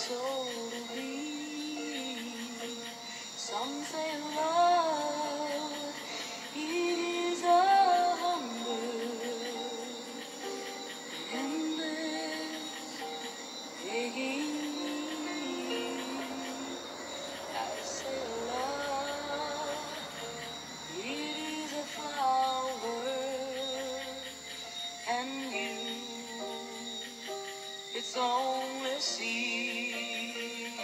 It's only a seed.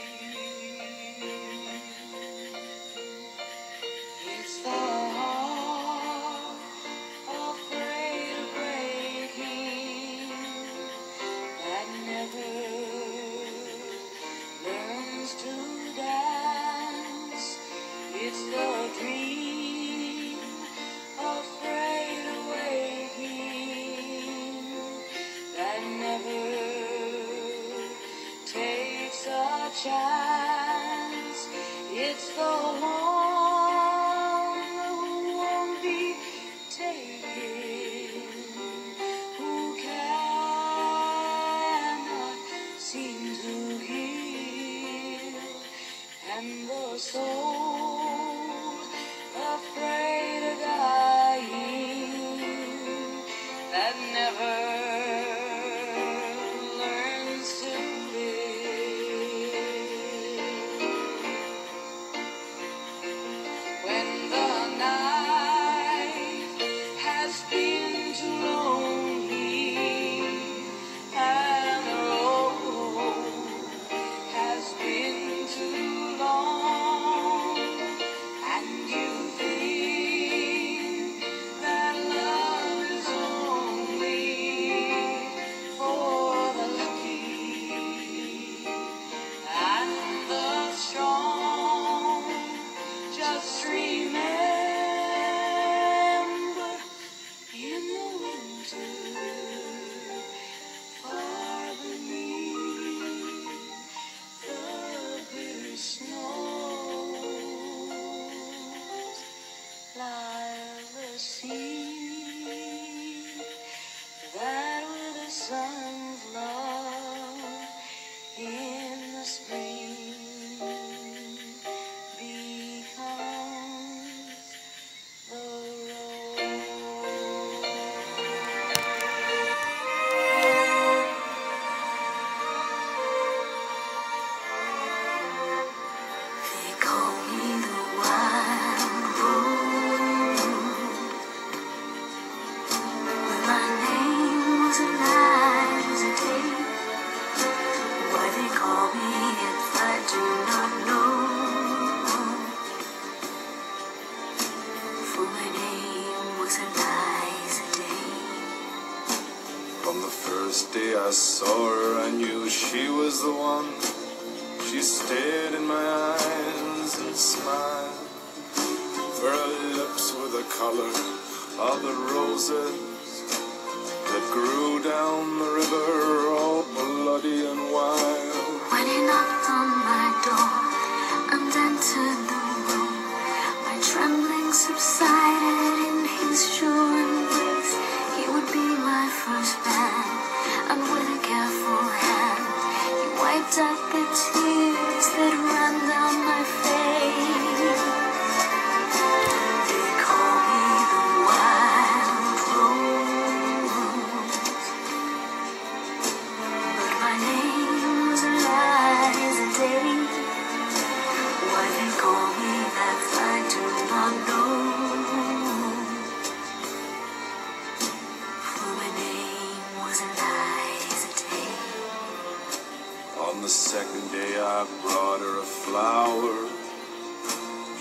It's the heart afraid of breaking that never learns to dance. It's the dream afraid of waking that never takes a chance. It's the one who won't be taken, who cannot seem to heal, and the soul afraid of dying that never day I saw her. I knew she was the one. She stared in my eyes and smiled, for her lips were the color of the roses that grew down the river, all bloody and wild. When he knocked on my door and entered the room, my trembling subsided in his sure embrace. He would be my first man, and with a careful hand, he wiped out the tears that ran down my face. They call me the Wild Rose, but my name's Eliza Day. Why they call me that I do not know, for my name was Eliza. On the second day I brought her a flower.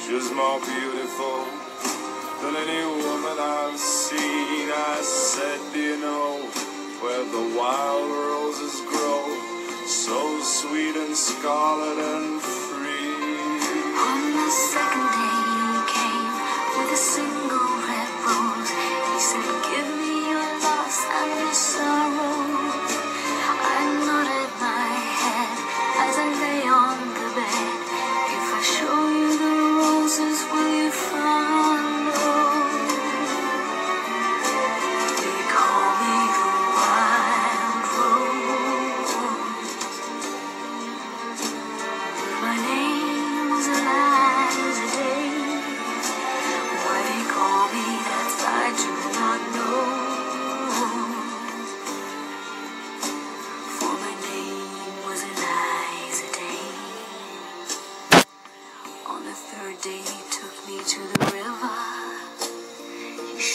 She was more beautiful than any woman I've seen. I said, do you know where the wild roses grow, so sweet and scarlet and free? On the second day he came with a single red rose. He said, give me your loss and your sorrow.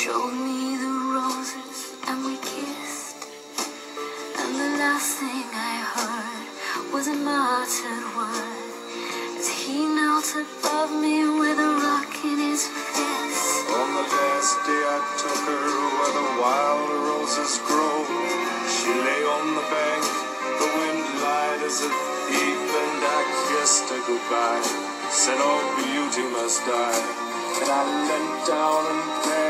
showed me the roses and we kissed, and the last thing I heard was a muttered word as he knelt above me with a rock in his fist. On the last day I took her where the wild roses grow, she lay on the bank, the wind lied as a thief, and I kissed her goodbye, said all beauty must die, and I leant down and